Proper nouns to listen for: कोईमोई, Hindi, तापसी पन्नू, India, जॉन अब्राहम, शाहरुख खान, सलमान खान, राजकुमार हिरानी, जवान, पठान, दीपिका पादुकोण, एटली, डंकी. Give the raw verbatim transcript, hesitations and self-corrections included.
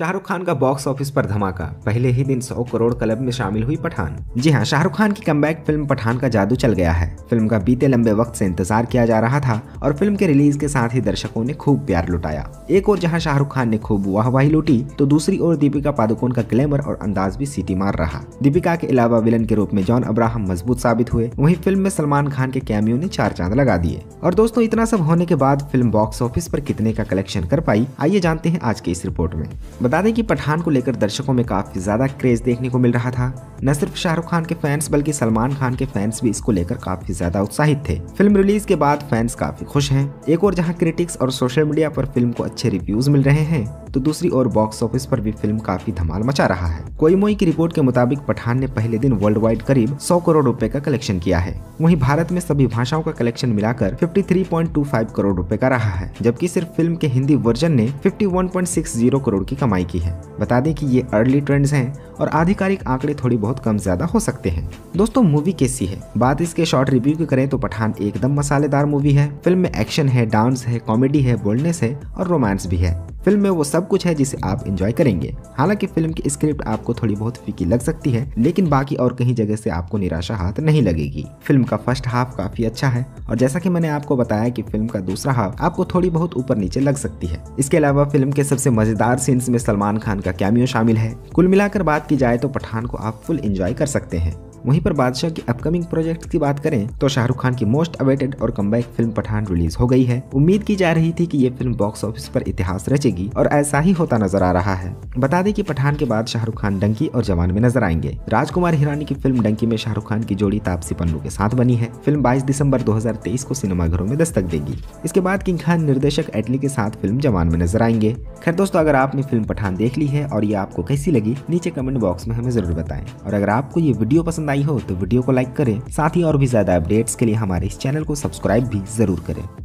शाहरुख खान का box office पर धमाका, पहले ही दिन सौ करोड़ क्लब में शामिल हुई पठान। जी हां, शाहरुख खान की कमबैक फिल्म पठान का जादू चल गया है। फिल्म का बीते लंबे वक्त से इंतजार किया जा रहा था और फिल्म के रिलीज के साथ ही दर्शकों ने खूब प्यार लुटाया। एक और जहां शाहरुख खान ने खूब वाहवाही लूटी, तो दूसरी ओर दीपिका पादुकोण का ग्लैमर और अंदाज भी सीटी मार रहा। दीपिका के अलावा विलन के रूप में जॉन अब्राहम मजबूत साबित हुए, वहीं फिल्म में सलमान खान के कैमियो ने चार चांद लगा दिए। और दोस्तों, इतना सब होने के बाद फिल्म बॉक्स ऑफिस पर कितने का कलेक्शन कर पाई, आइए जानते हैं आज की इस रिपोर्ट में। बता दें कि पठान को लेकर दर्शकों में काफी ज्यादा क्रेज देखने को मिल रहा था। न सिर्फ शाहरुख खान के फैंस बल्कि सलमान खान के फैंस भी इसको लेकर काफी ज्यादा उत्साहित थे। फिल्म रिलीज के बाद फैंस काफी खुश हैं। एक और जहां क्रिटिक्स और सोशल मीडिया पर फिल्म को अच्छे रिव्यूज मिल रहे हैं, तो दूसरी ओर बॉक्स ऑफिस पर भी फिल्म काफी धमाल मचा रहा है। कोईमोई की रिपोर्ट के मुताबिक पठान ने पहले दिन वर्ल्ड वाइड करीब सौ करोड़ रुपए का कलेक्शन किया है। वहीं भारत में सभी भाषाओं का कलेक्शन मिलाकर तिरेपन पॉइंट दो पाँच करोड़ रुपए का रहा है, जबकि सिर्फ फिल्म के हिंदी वर्जन ने इक्यावन पॉइंट साठ करोड़ की कमाई की है। बता दें कि ये अर्ली ट्रेंड्स हैं और आधिकारिक आंकड़े थोड़ी बहुत कम ज्यादा हो सकते हैं। दोस्तों, मूवी कैसी है? बात इसके शॉर्ट रिव्यू की करें तो पठान एकदम मसालेदार मूवी है। फिल्म में एक्शन है, डांस है, कॉमेडी है, बोल्डनेस है और रोमांस भी है। फिल्म में वो सब कुछ है जिसे आप एंजॉय करेंगे। हालांकि फिल्म की स्क्रिप्ट आपको थोड़ी बहुत फीकी लग सकती है, लेकिन बाकी और कहीं जगह से आपको निराशा हाथ नहीं लगेगी। फिल्म का फर्स्ट हाफ काफी अच्छा है और जैसा कि मैंने आपको बताया कि फिल्म का दूसरा हाफ आपको थोड़ी बहुत ऊपर नीचे लग सकती है। इसके अलावा फिल्म के सबसे मजेदार सीन्स में सलमान खान का कैमियो शामिल है। कुल मिलाकर बात की जाए तो पठान को आप फुल एंजॉय कर सकते हैं। वहीं पर बादशाह की अपकमिंग प्रोजेक्ट की बात करें तो शाहरुख खान की मोस्ट अवेटेड और कमबैक फिल्म पठान रिलीज हो गई है। उम्मीद की जा रही थी कि ये फिल्म बॉक्स ऑफिस पर इतिहास रचेगी और ऐसा ही होता नजर आ रहा है। बता दें कि पठान के बाद शाहरुख खान डंकी और जवान में नजर आएंगे। राजकुमार हिरानी की फिल्म डंकी में शाहरुख खान की जोड़ी तापसी पन्नू के साथ बनी है। फिल्म बाईस दिसम्बर दो हजार तेईस को सिनेमाघरों में दस्तक देगी। इसके बाद किंग खान निर्देशक एटली के साथ फिल्म जवान में नजर आएंगे। खैर दोस्तों, अगर आपने फिल्म पठान देख ली है और ये आपको कैसी लगी, नीचे कमेंट बॉक्स में हमें जरूर बताएं। और अगर आपको ये वीडियो पसंद आई हो तो वीडियो को लाइक करें। साथ ही और भी ज्यादा अपडेट्स के लिए हमारे इस चैनल को सब्सक्राइब भी जरूर करें।